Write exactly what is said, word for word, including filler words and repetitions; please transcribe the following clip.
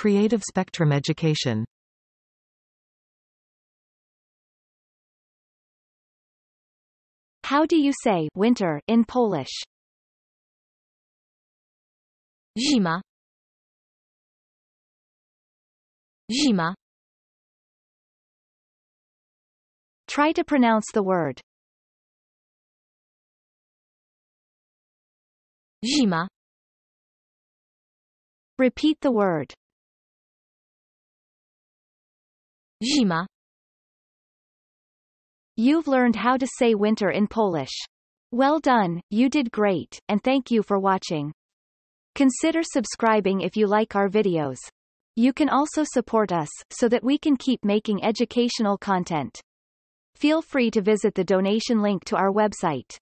Creative Spectrum Education. How do you say winter in Polish? Zima. Zima. Try to pronounce the word. Zima. Repeat the word. Zima. You've learned how to say winter in Polish. Well done, you did great, and thank you for watching. Consider subscribing if you like our videos. You can also support us, so that we can keep making educational content. Feel free to visit the donation link to our website.